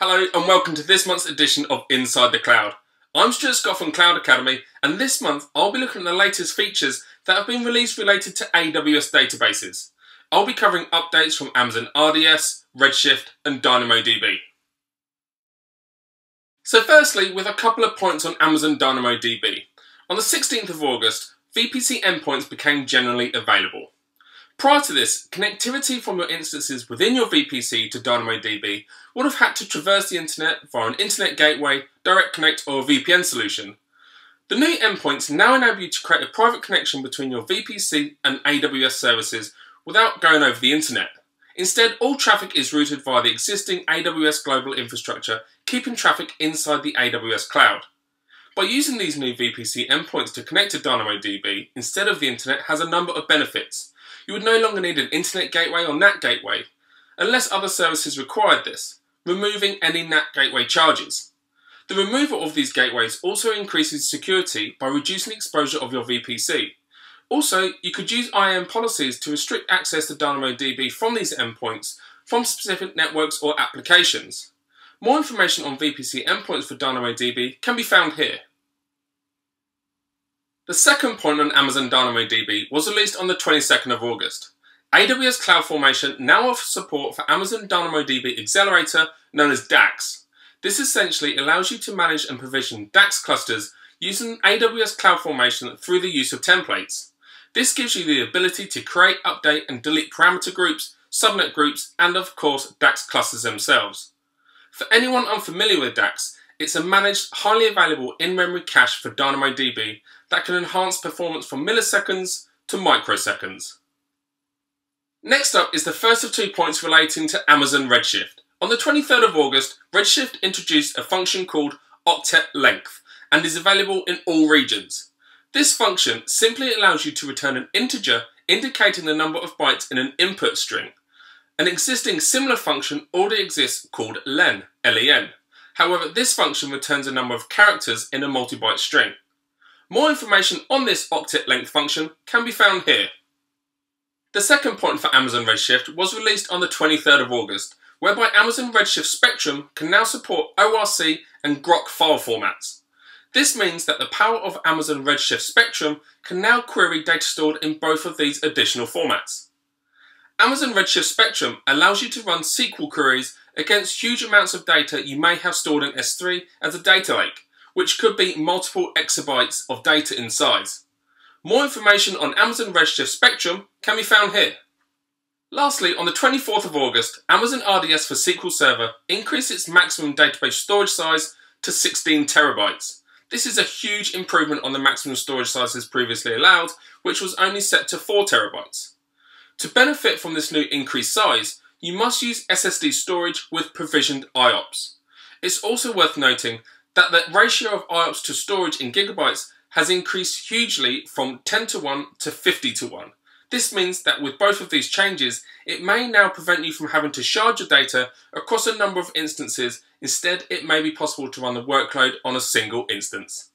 Hello and welcome to this month's edition of Inside the Cloud. I'm Stuart Scott from Cloud Academy, and this month I'll be looking at the latest features that have been released related to AWS databases. I'll be covering updates from Amazon RDS, Redshift and DynamoDB. So firstly, with a couple of points on Amazon DynamoDB. On the 16th of August, VPC endpoints became generally available. Prior to this, connectivity from your instances within your VPC to DynamoDB would have had to traverse the internet via an internet gateway, Direct Connect or VPN solution. The new endpoints now enable you to create a private connection between your VPC and AWS services without going over the internet. Instead, all traffic is routed via the existing AWS global infrastructure, keeping traffic inside the AWS cloud. By using these new VPC endpoints to connect to DynamoDB instead of the internet has a number of benefits. You would no longer need an internet gateway or NAT gateway, unless other services required this, removing any NAT gateway charges. The removal of these gateways also increases security by reducing exposure of your VPC. Also, you could use IAM policies to restrict access to DynamoDB from these endpoints from specific networks or applications. More information on VPC endpoints for DynamoDB can be found here. The second point on Amazon DynamoDB was released on the 22nd of August. AWS CloudFormation now offers support for Amazon DynamoDB Accelerator, known as DAX. This essentially allows you to manage and provision DAX clusters using AWS CloudFormation through the use of templates. This gives you the ability to create, update and delete parameter groups, subnet groups and of course DAX clusters themselves. For anyone unfamiliar with DAX, it's a managed, highly available in-memory cache for DynamoDB that can enhance performance from milliseconds to microseconds. Next up is the first of 2 points relating to Amazon Redshift. On the 23rd of August, Redshift introduced a function called OctetLength and is available in all regions. This function simply allows you to return an integer indicating the number of bytes in an input string. An existing similar function already exists called len, L-E-N. However, this function returns a number of characters in a multi-byte string. More information on this OctetLength function can be found here. The second point for Amazon Redshift was released on the 23rd of August, whereby Amazon Redshift Spectrum can now support ORC and Grok file formats. This means that the power of Amazon Redshift Spectrum can now query data stored in both of these additional formats. Amazon Redshift Spectrum allows you to run SQL queries against huge amounts of data you may have stored in S3 as a data lake, which could be multiple exabytes of data in size. More information on Amazon Redshift Spectrum can be found here. Lastly, on the 24th of August, Amazon RDS for SQL Server increased its maximum database storage size to 16 terabytes. This is a huge improvement on the maximum storage sizes previously allowed, which was only set to 4 terabytes. To benefit from this new increased size, you must use SSD storage with provisioned IOPS. It's also worth noting that the ratio of IOPS to storage in gigabytes has increased hugely from 10 to 1 to 50 to 1. This means that with both of these changes, it may now prevent you from having to shard your data across a number of instances. Instead, it may be possible to run the workload on a single instance.